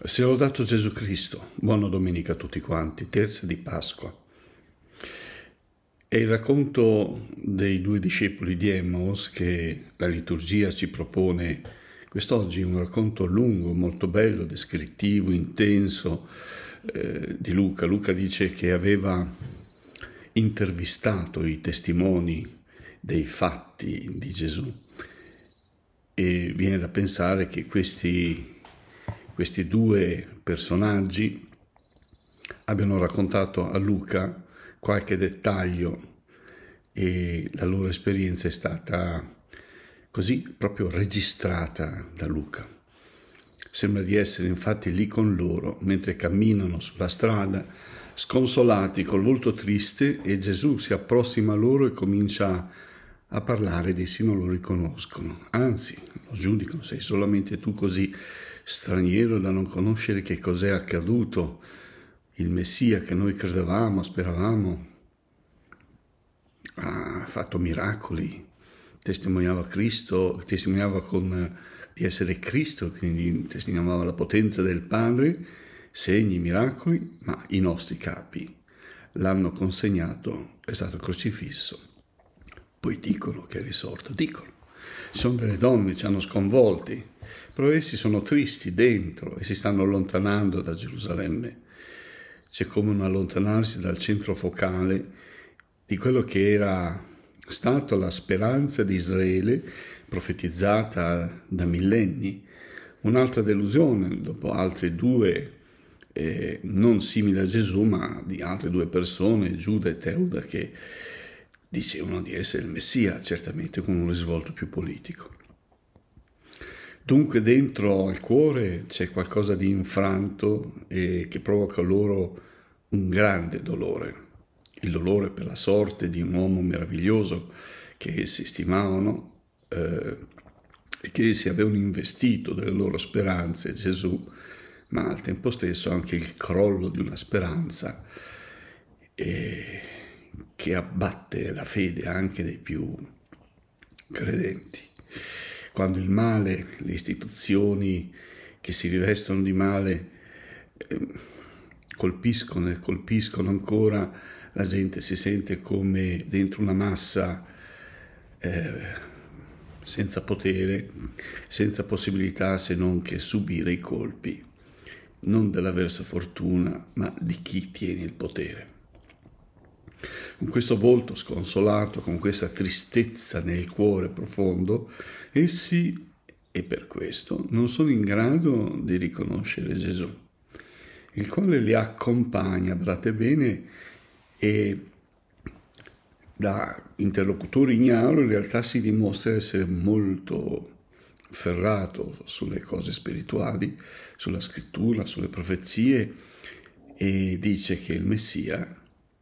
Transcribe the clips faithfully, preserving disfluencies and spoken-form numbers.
Sia lodato Gesù Cristo. Buona domenica a tutti quanti, terza di Pasqua. È il racconto dei due discepoli di Emmaus che la liturgia ci propone quest'oggi, un racconto lungo, molto bello, descrittivo, intenso eh, di Luca. Luca dice che aveva intervistato i testimoni dei fatti di Gesù e viene da pensare che questi Questi due personaggi abbiano raccontato a Luca qualche dettaglio e la loro esperienza è stata così proprio registrata da Luca. Sembra di essere infatti lì con loro mentre camminano sulla strada, sconsolati, col volto triste, e Gesù si approssima a loro e comincia a parlare ed essi non lo riconoscono, anzi lo giudicano: sei solamente tu così straniero da non conoscere che cos'è accaduto, il Messia che noi credevamo, speravamo, ha fatto miracoli, testimoniava Cristo, testimoniava con, di essere Cristo, quindi testimoniava la potenza del Padre, segni, miracoli, ma i nostri capi l'hanno consegnato, è stato crocifisso, poi dicono che è risorto, dicono. Ci sono delle donne, ci hanno sconvolti, però essi sono tristi dentro e si stanno allontanando da Gerusalemme. C'è come un allontanarsi dal centro focale di quello che era stata la speranza di Israele profetizzata da millenni. Un'altra delusione dopo altre due, eh, non simili a Gesù, ma di altre due persone, Giuda e Teuda, che dicevano di essere il Messia, certamente con un risvolto più politico. Dunque dentro al cuore c'è qualcosa di infranto e che provoca loro un grande dolore, il dolore per la sorte di un uomo meraviglioso che essi stimavano eh, e che essi avevano investito delle loro speranze, Gesù, ma al tempo stesso anche il crollo di una speranza e che abbatte la fede anche dei più credenti. Quando il male, le istituzioni che si rivestono di male eh, colpiscono e colpiscono ancora, la gente si sente come dentro una massa eh, senza potere, senza possibilità se non che subire i colpi, non dell'avversa fortuna, ma di chi tiene il potere. Con questo volto sconsolato, con questa tristezza nel cuore profondo, essi, e per questo, non sono in grado di riconoscere Gesù, il quale li accompagna, guardate bene, e da interlocutore ignaro in realtà si dimostra essere molto ferrato sulle cose spirituali, sulla scrittura, sulle profezie, e dice che il Messia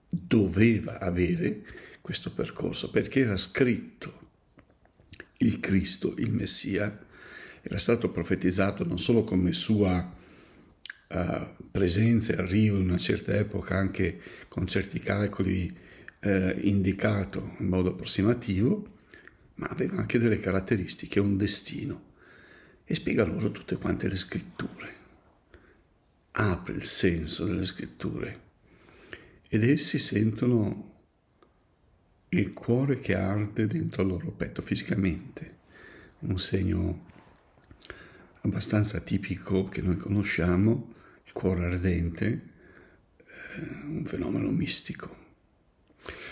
doveva avere questo percorso perché era scritto. Il Cristo, il Messia, era stato profetizzato non solo come sua uh, presenza e arrivo in una certa epoca, anche con certi calcoli uh, indicato in modo approssimativo, ma aveva anche delle caratteristiche, un destino, e spiega loro tutte quante le scritture, apre il senso delle scritture. Ed essi sentono il cuore che arde dentro al loro petto fisicamente, un segno abbastanza tipico che noi conosciamo, il cuore ardente, eh, un fenomeno mistico.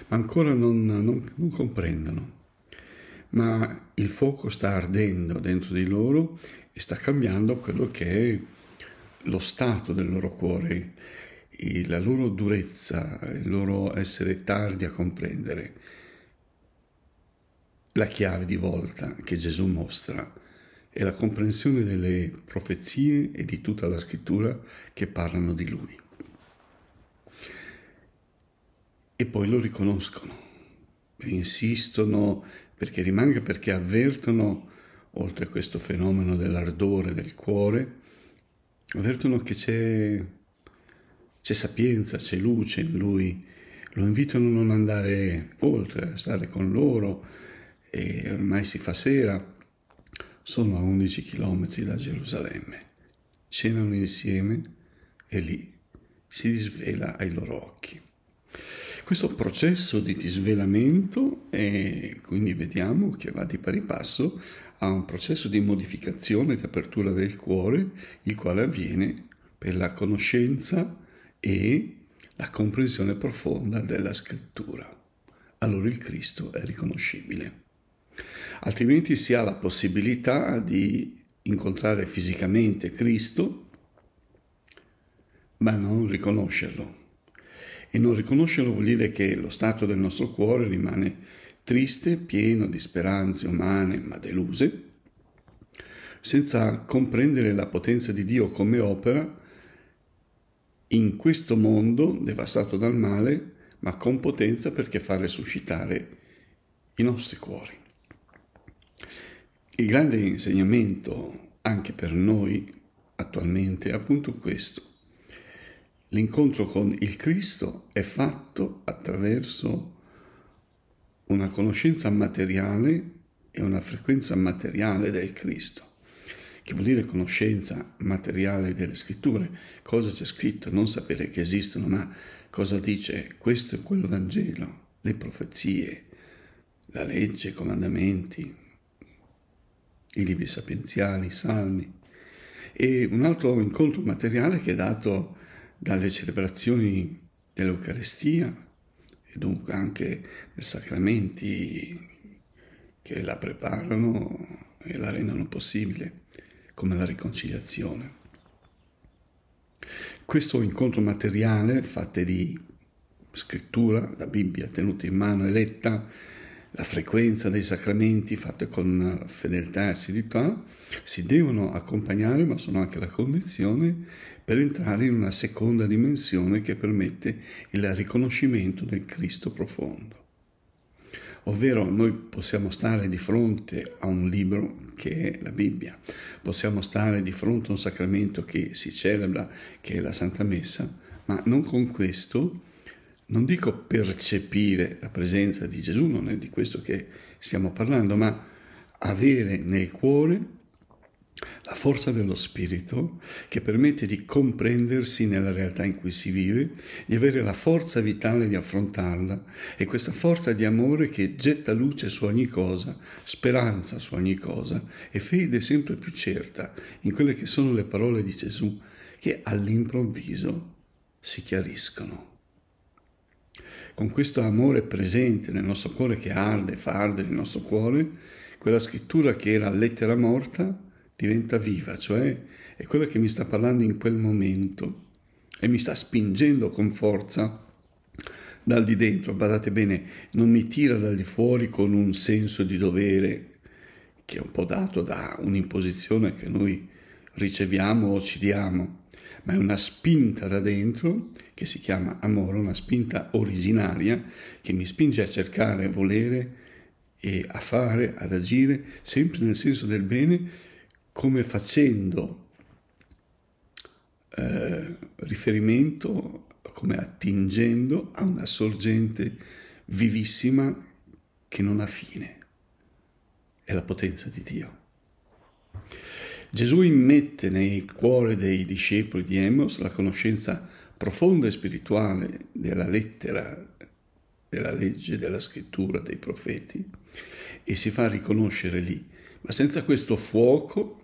Ma ancora non, non, non comprendono, ma il fuoco sta ardendo dentro di loro e sta cambiando quello che è lo stato del loro cuore, la loro durezza, il loro essere tardi a comprendere. La chiave di volta che Gesù mostra è la comprensione delle profezie e di tutta la scrittura che parlano di Lui. E poi lo riconoscono, insistono perché rimanga, perché avvertono, oltre a questo fenomeno dell'ardore del cuore, avvertono che c'è C'è sapienza, c'è luce in Lui, lo invitano a non andare oltre, a stare con loro, e ormai si fa sera, sono a undici chilometri da Gerusalemme. cenano insieme e lì si disvela ai loro occhi. Questo processo di disvelamento, e quindi vediamo che va di pari passo a un processo di modificazione, di apertura del cuore, il quale avviene per la conoscenza e la comprensione profonda della Scrittura. Allora il Cristo è riconoscibile. Altrimenti si ha la possibilità di incontrare fisicamente Cristo, ma non riconoscerlo. E non riconoscerlo vuol dire che lo stato del nostro cuore rimane triste, pieno di speranze umane ma deluse, senza comprendere la potenza di Dio come opera in questo mondo devastato dal male, ma con potenza perché fa resuscitare i nostri cuori. Il grande insegnamento anche per noi attualmente è appunto questo. L'incontro con il Cristo è fatto attraverso una conoscenza materiale e una frequenza materiale del Cristo, che vuol dire conoscenza materiale delle Scritture. Cosa c'è scritto? Non sapere che esistono, ma cosa dice questo e quel Vangelo, le profezie, la legge, i comandamenti, i libri sapienziali, i salmi. E un altro incontro materiale che è dato dalle celebrazioni dell'Eucaristia e dunque anche dei sacramenti che la preparano e la rendono possibile, come la riconciliazione. Questo incontro materiale, fatto di scrittura, la Bibbia tenuta in mano e letta, la frequenza dei sacramenti fatta con fedeltà e assiduità, si devono accompagnare, ma sono anche la condizione per entrare in una seconda dimensione che permette il riconoscimento del Cristo profondo. Ovvero noi possiamo stare di fronte a un libro che è la Bibbia, possiamo stare di fronte a un sacramento che si celebra, che è la Santa Messa, ma non con questo. Non dico percepire la presenza di Gesù, non è di questo che stiamo parlando, ma avere nel cuore la forza dello Spirito che permette di comprendersi nella realtà in cui si vive, di avere la forza vitale di affrontarla e questa forza di amore che getta luce su ogni cosa, speranza su ogni cosa e fede sempre più certa in quelle che sono le parole di Gesù che all'improvviso si chiariscono. Con questo amore presente nel nostro cuore che arde, fa ardere il nostro cuore, quella scrittura che era lettera morta diventa viva, cioè è quella che mi sta parlando in quel momento e mi sta spingendo con forza dal di dentro. Badate bene, non mi tira dal di fuori con un senso di dovere che è un po' dato da un'imposizione che noi riceviamo o ci diamo, ma è una spinta da dentro che si chiama amore, una spinta originaria che mi spinge a cercare, a volere e a fare, ad agire, sempre nel senso del bene, come facendo eh, riferimento, come attingendo a una sorgente vivissima che non ha fine. È la potenza di Dio. Gesù immette nel cuore dei discepoli di Emmaus la conoscenza profonda e spirituale della lettera, della legge, della scrittura, dei profeti e si fa riconoscere lì. Ma senza questo fuoco,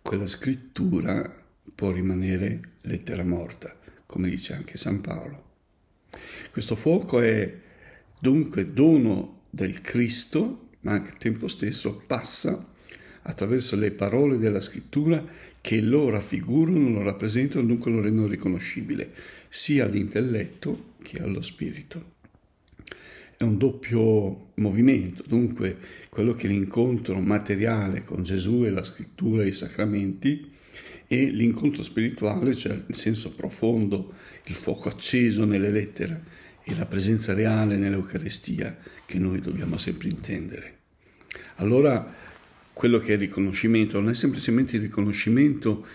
quella scrittura può rimanere lettera morta, come dice anche San Paolo. Questo fuoco è dunque dono del Cristo, ma anche al tempo stesso passa attraverso le parole della Scrittura che lo raffigurano, lo rappresentano, dunque lo rendono riconoscibile, sia all'intelletto che allo spirito. È un doppio movimento, dunque quello che è l'incontro materiale con Gesù e la Scrittura e i sacramenti e l'incontro spirituale, cioè il senso profondo, il fuoco acceso nelle lettere e la presenza reale nell'Eucaristia che noi dobbiamo sempre intendere. Allora, quello che è il riconoscimento non è semplicemente il riconoscimento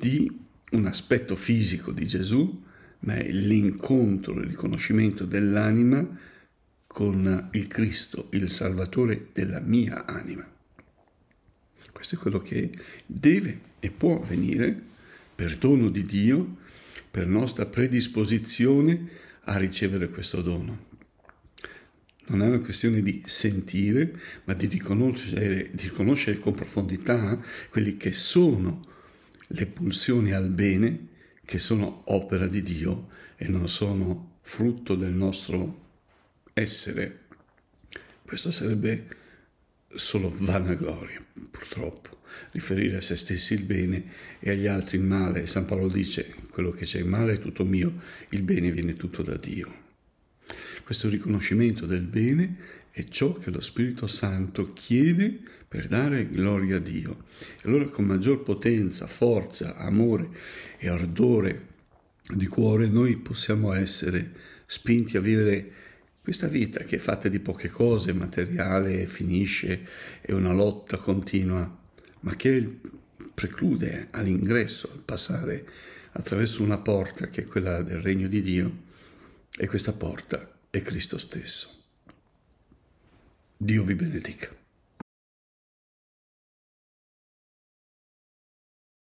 di un aspetto fisico di Gesù, ma è l'incontro, il riconoscimento dell'anima con il Cristo, il Salvatore della mia anima. Questo è quello che deve e può avvenire per dono di Dio, per nostra predisposizione a ricevere questo dono. Non è una questione di sentire, ma di riconoscere, di riconoscere con profondità quelli che sono le pulsioni al bene, che sono opera di Dio e non sono frutto del nostro essere. Questo sarebbe solo vanagloria, purtroppo, riferire a se stessi il bene e agli altri il male. San Paolo dice: quello che c'è in male è tutto mio, il bene viene tutto da Dio. Questo riconoscimento del bene è ciò che lo Spirito Santo chiede per dare gloria a Dio. E allora con maggior potenza, forza, amore e ardore di cuore noi possiamo essere spinti a vivere questa vita che è fatta di poche cose, materiale, finisce, è una lotta continua, ma che preclude all'ingresso, al passare attraverso una porta che è quella del Regno di Dio, e questa porta è Cristo stesso. Dio vi benedica.